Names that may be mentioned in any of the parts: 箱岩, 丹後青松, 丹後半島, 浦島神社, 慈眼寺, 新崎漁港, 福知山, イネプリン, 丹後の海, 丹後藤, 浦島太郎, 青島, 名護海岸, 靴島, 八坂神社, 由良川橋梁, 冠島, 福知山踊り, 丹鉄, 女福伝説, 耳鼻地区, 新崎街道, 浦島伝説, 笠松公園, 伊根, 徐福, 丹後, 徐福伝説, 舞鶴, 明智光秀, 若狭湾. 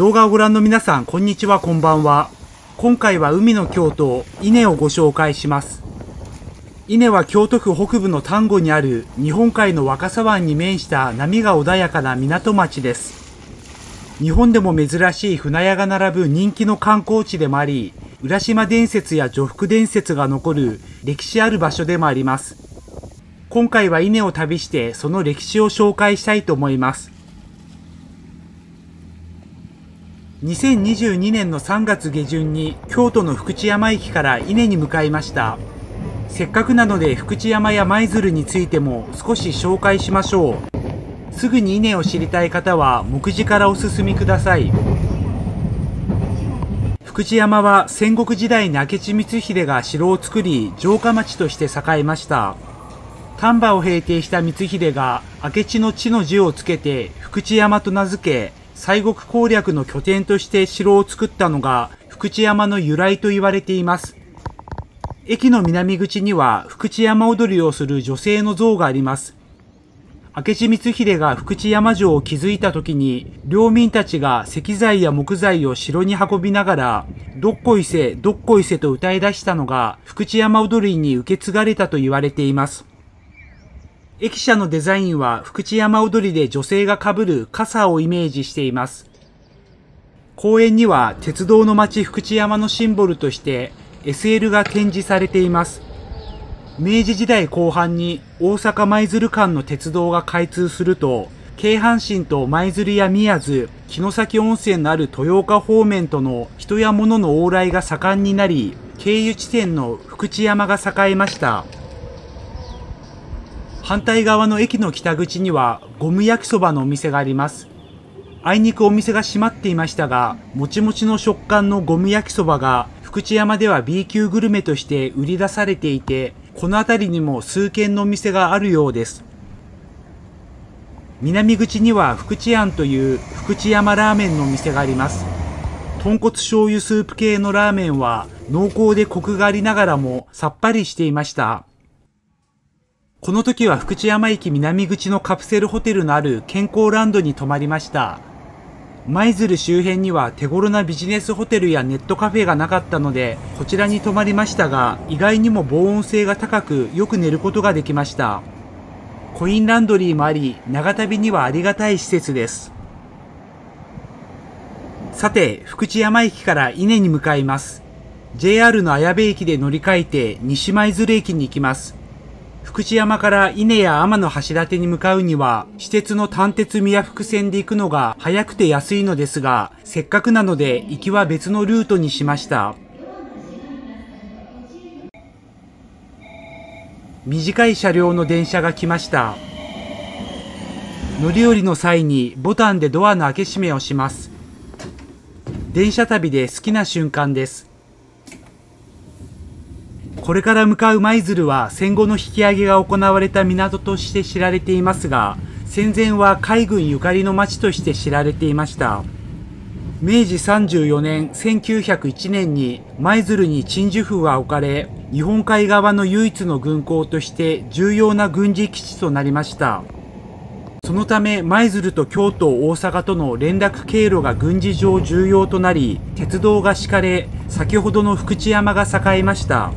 動画をご覧の皆さん、こんにちは、こんばんは。今回は海の京都、伊根をご紹介します。伊根は京都府北部の丹後にある日本海の若狭湾に面した波が穏やかな港町です。日本でも珍しい船屋が並ぶ人気の観光地でもあり、浦島伝説や女福伝説が残る歴史ある場所でもあります。今回は伊根を旅して、その歴史を紹介したいと思います。2022年の3月下旬に京都の福知山駅から伊根に向かいました。せっかくなので福知山や舞鶴についても少し紹介しましょう。すぐに伊根を知りたい方は目次からお進みください。福知山は戦国時代に明智光秀が城を作り、城下町として栄えました。丹波を平定した光秀が明智の地の字をつけて福知山と名付け、西国攻略の拠点として城を作ったのが福知山の由来と言われています。駅の南口には福知山踊りをする女性の像があります。明智光秀が福知山城を築いた時に、領民たちが石材や木材を城に運びながら、どっこいせどっこいせと歌い出したのが福知山踊りに受け継がれたと言われています。駅舎のデザインは福知山踊りで女性が被る笠をイメージしています。公園には鉄道の町福知山のシンボルとして SL が展示されています。明治時代後半に大阪舞鶴間の鉄道が開通すると、京阪神と舞鶴や宮津、城崎温泉のある豊岡方面との人や物の往来が盛んになり、経由地点の福知山が栄えました。反対側の駅の北口にはゴム焼きそばのお店があります。あいにくお店が閉まっていましたが、もちもちの食感のゴム焼きそばが福知山では B 級グルメとして売り出されていて、この辺りにも数軒のお店があるようです。南口には福知庵という福知山ラーメンのお店があります。豚骨醤油スープ系のラーメンは濃厚でコクがありながらもさっぱりしていました。この時は福知山駅南口のカプセルホテルのある健康ランドに泊まりました。舞鶴周辺には手頃なビジネスホテルやネットカフェがなかったので、こちらに泊まりましたが、意外にも防音性が高く、よく寝ることができました。コインランドリーもあり、長旅にはありがたい施設です。さて、福知山駅から伊根に向かいます。JR の綾部駅で乗り換えて西舞鶴駅に行きます。福知山から伊根や天橋立に向かうには、私鉄の丹鉄宮福線で行くのが早くて安いのですが、せっかくなので行きは別のルートにしました。短い車両の電車が来ました。乗り降りの際にボタンでドアの開け閉めをします。電車旅で好きな瞬間です。これから向かう舞鶴は戦後の引き上げが行われた港として知られていますが、戦前は海軍ゆかりの町として知られていました。明治34年1901年に舞鶴に鎮守府が置かれ、日本海側の唯一の軍港として重要な軍事基地となりました。そのため舞鶴と京都、大阪との連絡経路が軍事上重要となり、鉄道が敷かれ、先ほどの福知山が栄えました。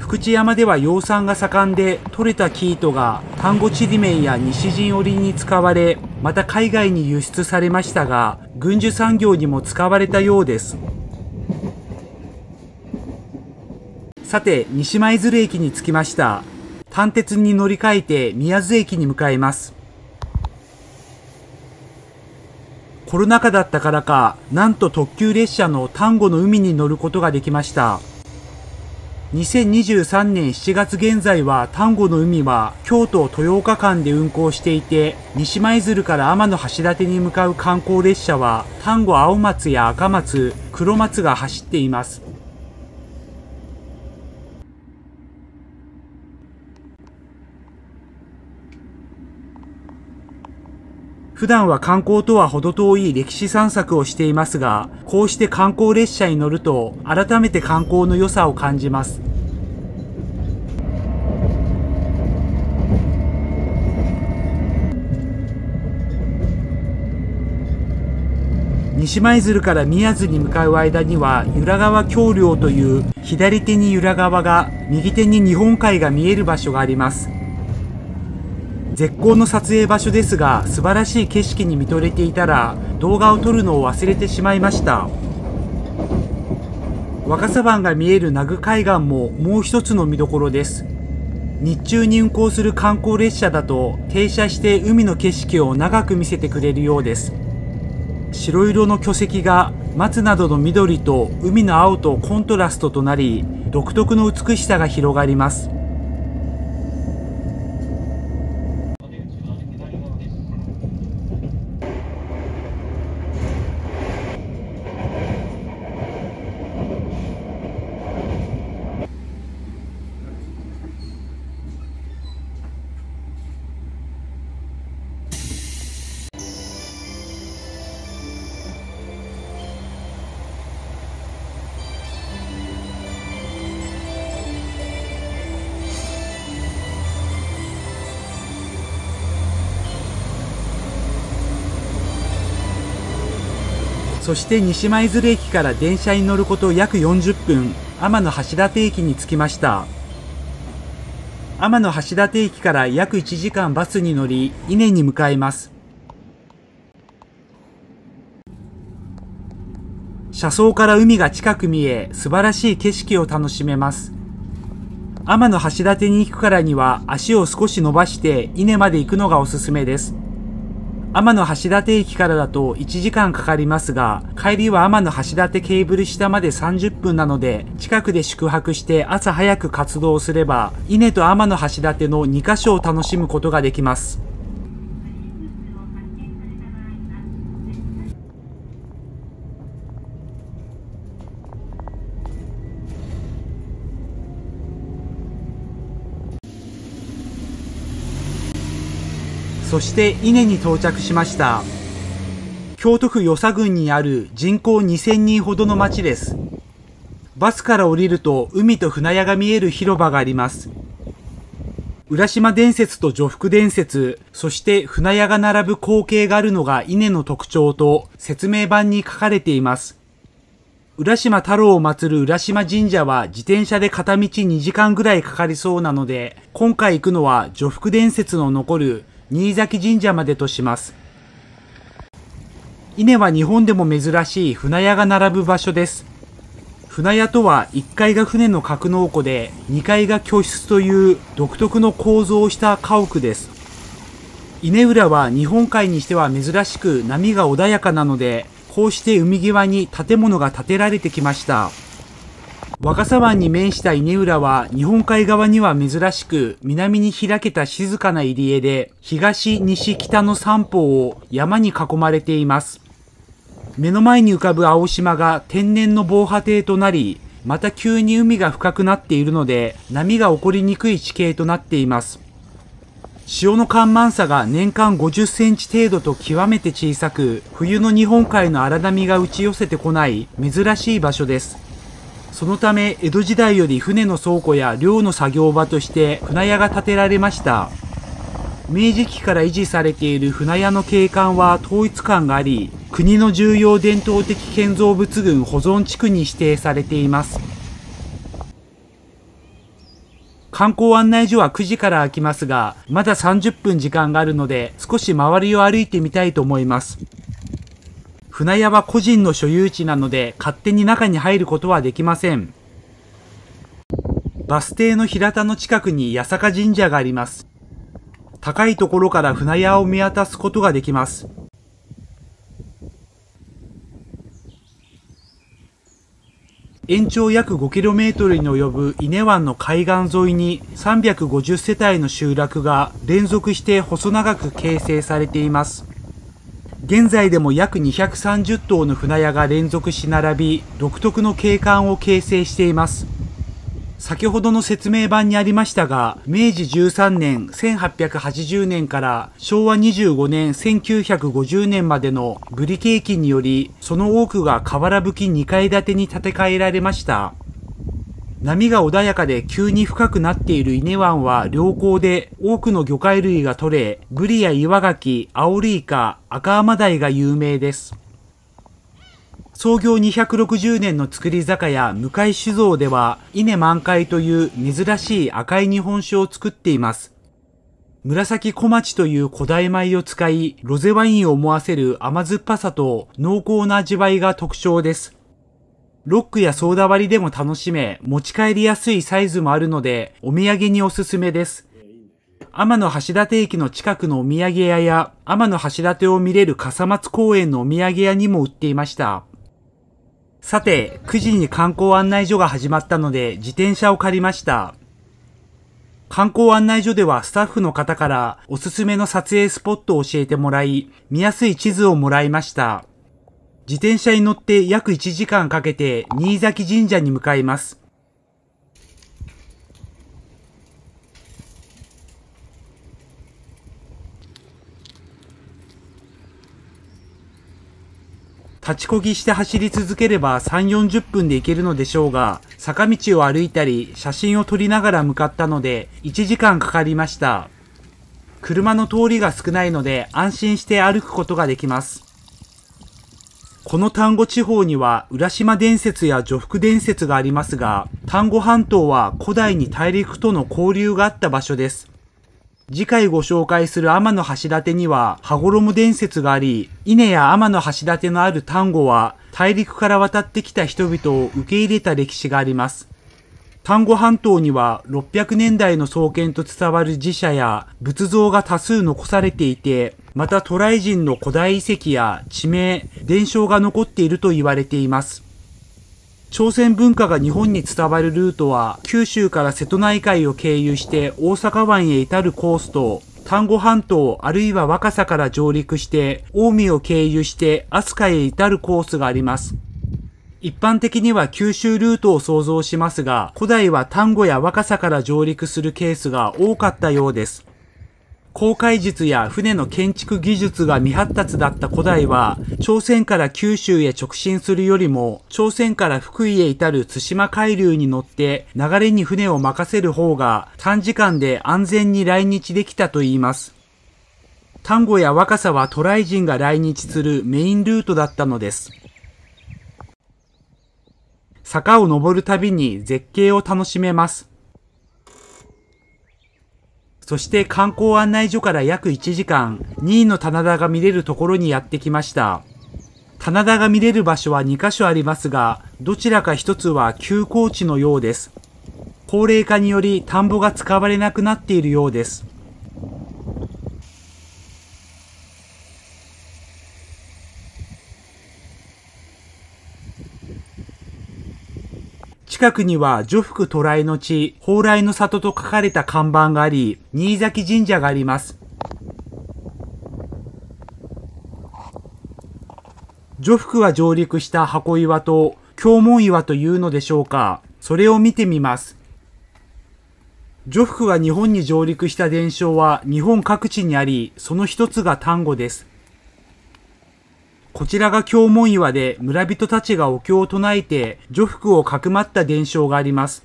福知山では養蚕が盛んで、採れた生糸が丹後ちりめんや西陣織に使われ、また海外に輸出されましたが、軍需産業にも使われたようです。さて、西舞鶴駅に着きました。丹鉄に乗り換えて宮津駅に向かいます。コロナ禍だったからか、なんと特急列車の丹後の海に乗ることができました。2023年7月現在は丹後の海は京都豊岡間で運行していて、西舞鶴から天橋立に向かう観光列車は丹後青松や赤松、黒松が走っています。普段は観光とは程遠い歴史散策をしていますが、こうして観光列車に乗ると改めて観光の良さを感じます。西舞鶴から宮津に向かう間には由良川橋梁という左手に由良川が右手に日本海が見える場所があります。絶好の撮影場所ですが、素晴らしい景色に見とれていたら動画を撮るのを忘れてしまいました。若狭湾が見える名護海岸ももう一つの見どころです。日中に運行する観光列車だと停車して海の景色を長く見せてくれるようです。白色の巨石が松などの緑と海の青とコントラストとなり、独特の美しさが広がります。そして西舞鶴駅から電車に乗ること約40分、天橋立駅に着きました。天橋立駅から約1時間バスに乗り、伊根に向かいます。車窓から海が近く見え、素晴らしい景色を楽しめます。天橋立に行くからには足を少し伸ばして伊根まで行くのがおすすめです。天橋立駅からだと1時間かかりますが、帰りは天橋立ケーブル下まで30分なので、近くで宿泊して朝早く活動すれば、伊根と天橋立の2カ所を楽しむことができます。そして伊根に到着しました。京都府与謝郡にある人口2000人ほどの町です。バスから降りると海と船屋が見える広場があります。浦島伝説と女福伝説、そして船屋が並ぶ光景があるのが伊根の特徴と説明版に書かれています。浦島太郎を祀る浦島神社は自転車で片道2時間ぐらいかかりそうなので、今回行くのは女福伝説の残る新崎神社までとします。伊根は日本でも珍しい船屋が並ぶ場所です。船屋とは1階が船の格納庫で、2階が居室という独特の構造をした家屋です。伊根浦は日本海にしては珍しく波が穏やかなので、こうして海際に建物が建てられてきました。若狭湾に面した伊根浦は日本海側には珍しく南に開けた静かな入り江で、東、西、北の三方を山に囲まれています。目の前に浮かぶ青島が天然の防波堤となり、また急に海が深くなっているので波が起こりにくい地形となっています。潮の干満差が年間50センチ程度と極めて小さく、冬の日本海の荒波が打ち寄せてこない珍しい場所です。そのため、江戸時代より船の倉庫や漁の作業場として船屋が建てられました。明治期から維持されている船屋の景観は統一感があり、国の重要伝統的建造物群保存地区に指定されています。観光案内所は9時から開きますが、まだ30分時間があるので、少し周りを歩いてみたいと思います。船屋は個人の所有地なので勝手に中に入ることはできません。バス停の平田の近くに八坂神社があります。高いところから船屋を見渡すことができます。延長約5キロメートルに及ぶ伊根湾の海岸沿いに350世帯の集落が連続して細長く形成されています。現在でも約230棟の船屋が連続し並び、独特の景観を形成しています。先ほどの説明版にありましたが、明治13年1880年から昭和25年1950年までのブリ景気により、その多くが瓦葺き2階建てに建て替えられました。波が穏やかで急に深くなっている伊根湾は良好で、多くの魚介類が取れ、ブリや岩ガキ、アオリイカ、アカアマダイが有名です。創業260年の造り酒屋向井酒造では、稲満開という珍しい赤い日本酒を作っています。紫小町という古代米を使い、ロゼワインを思わせる甘酸っぱさと濃厚な味わいが特徴です。ロックやソーダ割りでも楽しめ、持ち帰りやすいサイズもあるので、お土産におすすめです。天橋立駅の近くのお土産屋や、天橋立を見れる笠松公園のお土産屋にも売っていました。さて、9時に観光案内所が始まったので、自転車を借りました。観光案内所ではスタッフの方からおすすめの撮影スポットを教えてもらい、見やすい地図をもらいました。自転車に乗って約1時間かけて新崎神社に向かいます。立ちこぎして走り続ければ3、40分で行けるのでしょうが、坂道を歩いたり写真を撮りながら向かったので1時間かかりました。車の通りが少ないので安心して歩くことができます。この丹後地方には浦島伝説や徐福伝説がありますが、丹後半島は古代に大陸との交流があった場所です。次回ご紹介する天橋立には羽衣伝説があり、稲や天橋立のある丹後は大陸から渡ってきた人々を受け入れた歴史があります。丹後半島には600年代の創建と伝わる寺社や仏像が多数残されていて、また渡来人の古代遺跡や地名、伝承が残っていると言われています。朝鮮文化が日本に伝わるルートは、九州から瀬戸内海を経由して大阪湾へ至るコースと、丹後半島あるいは若狭から上陸して、近江を経由して飛鳥へ至るコースがあります。一般的には九州ルートを想像しますが、古代は丹後や若狭から上陸するケースが多かったようです。航海術や船の建築技術が未発達だった古代は、朝鮮から九州へ直進するよりも、朝鮮から福井へ至る対馬海流に乗って流れに船を任せる方が短時間で安全に来日できたといいます。丹後や若狭は渡来人が来日するメインルートだったのです。坂を登るたびに絶景を楽しめます。そして観光案内所から約1時間、2位の棚田が見れるところにやってきました。棚田が見れる場所は2カ所ありますが、どちらか1つは休耕地のようです。高齢化により田んぼが使われなくなっているようです。近くには、徐福渡来の地、蓬莱の里と書かれた看板があり、新崎神社があります。徐福は上陸した箱岩と、京門岩というのでしょうか。それを見てみます。徐福が日本に上陸した伝承は日本各地にあり、その一つが丹後です。こちらが京門岩で、村人たちがお経を唱えて、徐福をかくまった伝承があります。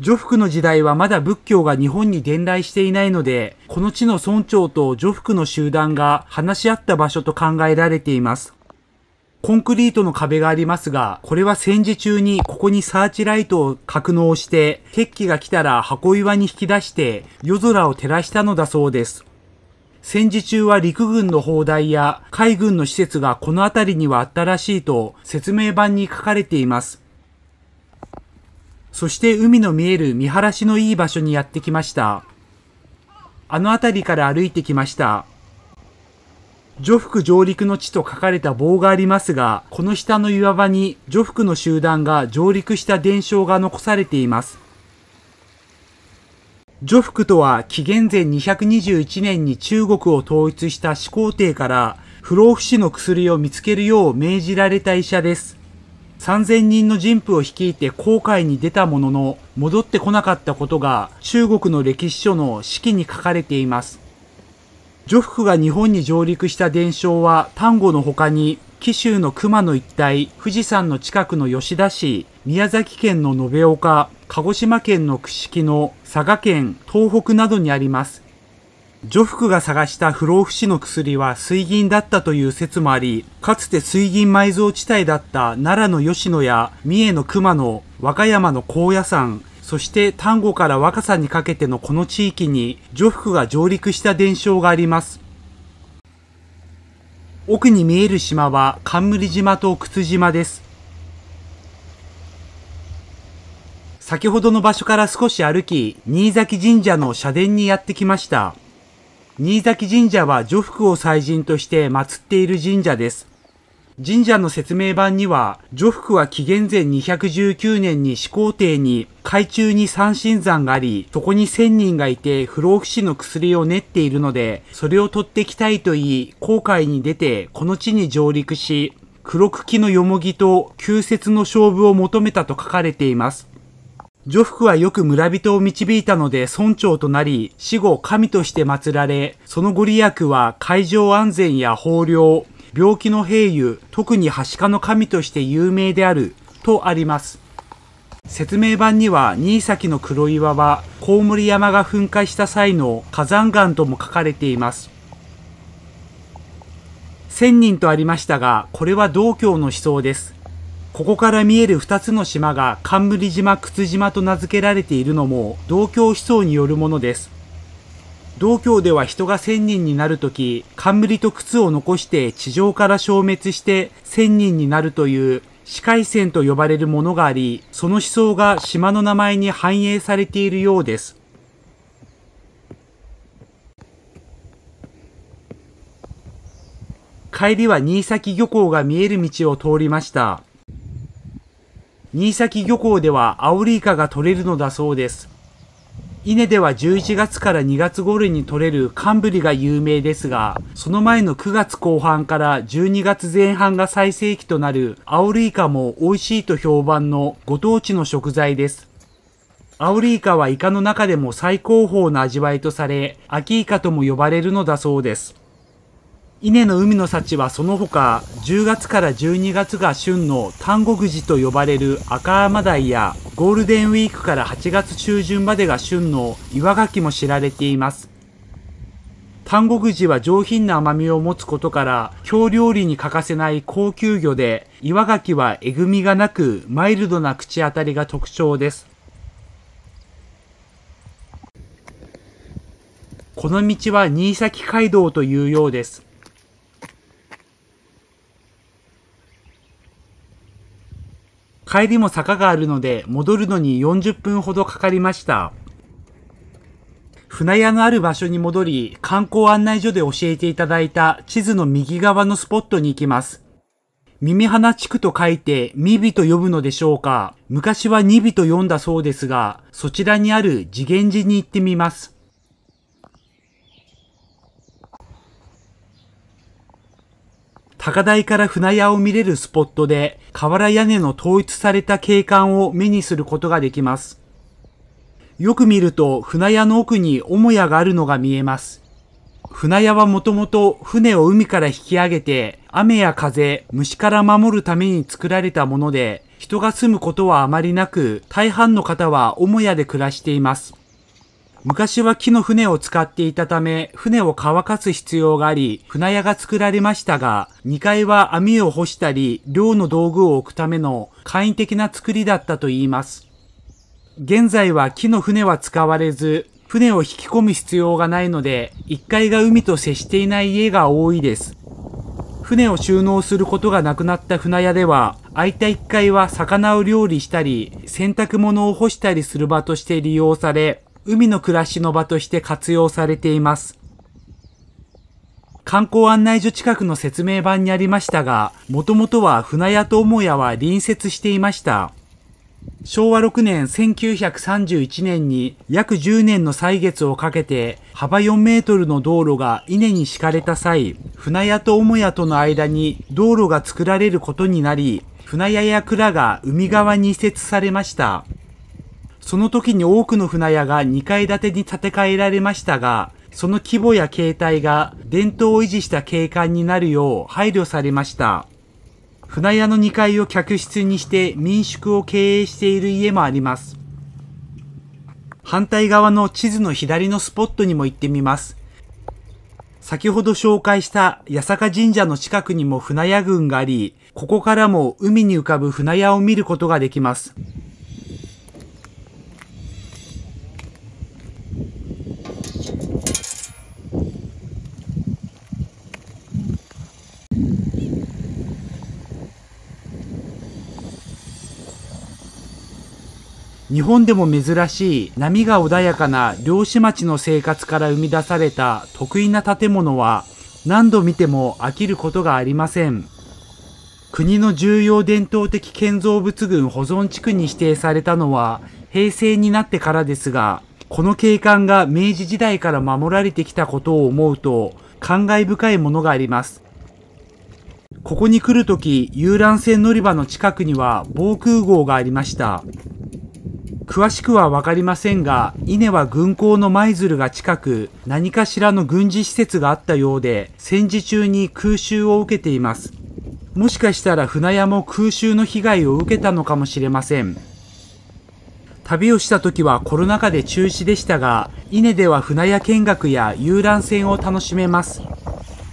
徐福の時代はまだ仏教が日本に伝来していないので、この地の村長と徐福の集団が話し合った場所と考えられています。コンクリートの壁がありますが、これは戦時中にここにサーチライトを格納して、決起が来たら箱岩に引き出して、夜空を照らしたのだそうです。戦時中は陸軍の砲台や海軍の施設がこの辺りにはあったらしいと説明板に書かれています。そして海の見える見晴らしのいい場所にやってきました。あの辺りから歩いてきました。徐福上陸の地と書かれた棒がありますが、この下の岩場に徐福の集団が上陸した伝承が残されています。徐福とは紀元前221年に中国を統一した始皇帝から不老不死の薬を見つけるよう命じられた医者です。3000人の人夫を率いて航海に出たものの戻ってこなかったことが中国の歴史書の史記に書かれています。徐福が日本に上陸した伝承は丹後の他に紀州の熊野一帯、富士山の近くの吉田市、宮崎県の延岡、鹿児島県の串木野、佐賀県、東北などにあります。徐福が探した不老不死の薬は水銀だったという説もあり、かつて水銀埋蔵地帯だった奈良の吉野や三重の熊野、和歌山の高野山、そして丹後から若狭にかけてのこの地域に徐福が上陸した伝承があります。奥に見える島は冠島と靴島です。先ほどの場所から少し歩き、新崎神社の社殿にやってきました。新崎神社は徐福を祭神として祀っている神社です。神社の説明版には、徐福は紀元前219年に始皇帝に、海中に三神山があり、そこに1000人がいて不老不死の薬を練っているので、それを取ってきたいと言い、航海に出てこの地に上陸し、黒茎のよもぎと旧説の勝負を求めたと書かれています。徐福はよく村人を導いたので村長となり、死後神として祀られ、そのご利益は海上安全や豊漁、病気の平癒、特にはしかの神として有名である、とあります。説明版には、新崎の黒岩は、コウモリ山が噴火した際の火山岩とも書かれています。1000人とありましたが、これは道教の思想です。ここから見える2つの島が、冠島、靴島と名付けられているのも、道教思想によるものです。道教では人が1000人になるとき、冠と靴を残して地上から消滅して1000人になるという四界線と呼ばれるものがあり、その思想が島の名前に反映されているようです。帰りは新崎漁港が見える道を通りました。新崎漁港ではアオリイカが取れるのだそうです。伊根では11月から2月頃に取れる寒ブリが有名ですが、その前の9月後半から12月前半が最盛期となるアオリイカも美味しいと評判のご当地の食材です。アオリイカはイカの中でも最高峰の味わいとされ、秋イカとも呼ばれるのだそうです。伊根の海の幸はその他、10月から12月が旬の丹後藤と呼ばれる赤アマダイや、ゴールデンウィークから8月中旬までが旬の岩牡蠣も知られています。丹後藤は上品な甘みを持つことから、京料理に欠かせない高級魚で、岩牡蠣はえぐみがなく、マイルドな口当たりが特徴です。この道は新崎街道というようです。帰りも坂があるので、戻るのに40分ほどかかりました。船屋のある場所に戻り、観光案内所で教えていただいた地図の右側のスポットに行きます。耳鼻地区と書いて、みびと呼ぶのでしょうか。昔はにびと呼んだそうですが、そちらにある慈眼寺に行ってみます。高台から船屋を見れるスポットで、瓦屋根の統一された景観を目にすることができます。よく見ると、船屋の奥に母屋があるのが見えます。船屋はもともと船を海から引き上げて、雨や風、虫から守るために作られたもので、人が住むことはあまりなく、大半の方は母屋で暮らしています。昔は木の船を使っていたため、船を乾かす必要があり、船屋が作られましたが、2階は網を干したり、漁の道具を置くための簡易的な作りだったといいます。現在は木の船は使われず、船を引き込む必要がないので、1階が海と接していない家が多いです。船を収納することがなくなった船屋では、空いた1階は魚を料理したり、洗濯物を干したりする場として利用され、海の暮らしの場として活用されています。観光案内所近くの説明版にありましたが、もともとは船屋と母屋は隣接していました。昭和6年1931年に約10年の歳月をかけて幅4メートルの道路が伊根に敷かれた際、船屋と母屋との間に道路が作られることになり、船屋や蔵が海側に移設されました。その時に多くの船屋が2階建てに建て替えられましたが、その規模や形態が伝統を維持した景観になるよう配慮されました。船屋の2階を客室にして民宿を経営している家もあります。反対側の地図の左のスポットにも行ってみます。先ほど紹介した八坂神社の近くにも舟屋群があり、ここからも海に浮かぶ舟屋を見ることができます。日本でも珍しい波が穏やかな漁師町の生活から生み出された特異な建物は何度見ても飽きることがありません。国の重要伝統的建造物群保存地区に指定されたのは平成になってからですが、この景観が明治時代から守られてきたことを思うと感慨深いものがあります。ここに来るとき遊覧船乗り場の近くには防空壕がありました。詳しくはわかりませんが、伊根は軍港の舞鶴が近く、何かしらの軍事施設があったようで、戦時中に空襲を受けています。もしかしたら舟屋も空襲の被害を受けたのかもしれません。旅をした時はコロナ禍で中止でしたが、伊根では舟屋見学や遊覧船を楽しめます。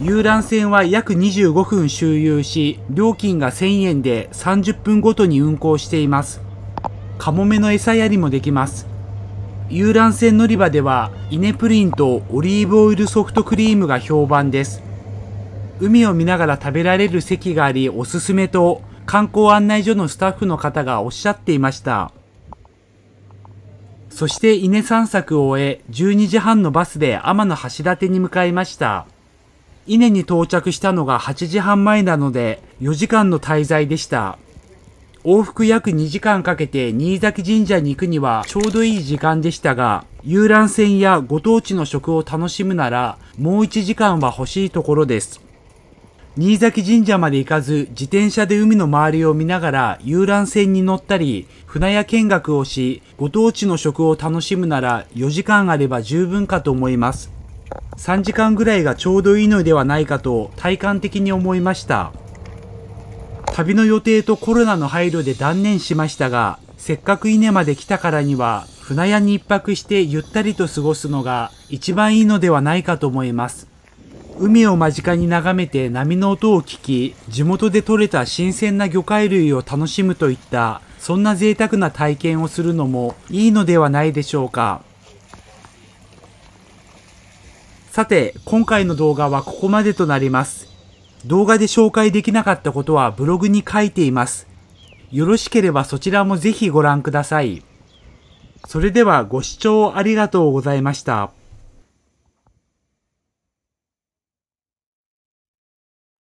遊覧船は約25分周遊し、料金が1000円で30分ごとに運航しています。カモメの餌やりもできます。遊覧船乗り場では、イネプリンとオリーブオイルソフトクリームが評判です。海を見ながら食べられる席がありおすすめと、観光案内所のスタッフの方がおっしゃっていました。そして伊根散策を終え、12時半のバスで天橋立に向かいました。伊根に到着したのが8時半前なので、4時間の滞在でした。往復約2時間かけて新崎神社に行くにはちょうどいい時間でしたが、遊覧船やご当地の食を楽しむならもう1時間は欲しいところです。新崎神社まで行かず自転車で海の周りを見ながら遊覧船に乗ったり、舟屋見学をし、ご当地の食を楽しむなら4時間あれば十分かと思います。3時間ぐらいがちょうどいいのではないかと体感的に思いました。旅の予定とコロナの配慮で断念しましたが、せっかく伊根まで来たからには、舟屋に一泊してゆったりと過ごすのが一番いいのではないかと思います。海を間近に眺めて波の音を聞き、地元で採れた新鮮な魚介類を楽しむといった、そんな贅沢な体験をするのもいいのではないでしょうか。さて、今回の動画はここまでとなります。動画で紹介できなかったことはブログに書いています。よろしければそちらもぜひご覧ください。それではご視聴ありがとうございました。